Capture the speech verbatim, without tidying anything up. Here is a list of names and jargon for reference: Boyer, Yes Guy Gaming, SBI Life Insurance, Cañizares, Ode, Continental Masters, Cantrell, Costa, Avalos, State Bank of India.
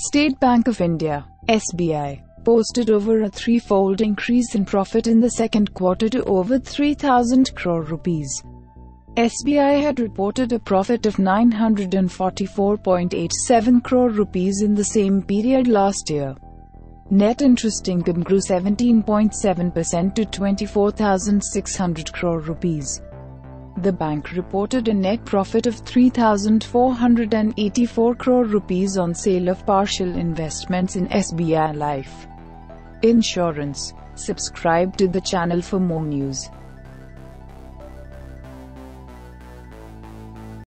State Bank of India, S B I, posted over a threefold increase in profit in the second quarter to over three thousand crore rupees. S B I had reported a profit of nine hundred forty-four point eight seven crore rupees in the same period last year. Net interest income grew seventeen point seven percent to twenty-four thousand six hundred crore rupees. The bank reported a net profit of three thousand four hundred eighty-four crore rupees on sale of partial investments in S B I Life Insurance. Subscribe to the channel for more news.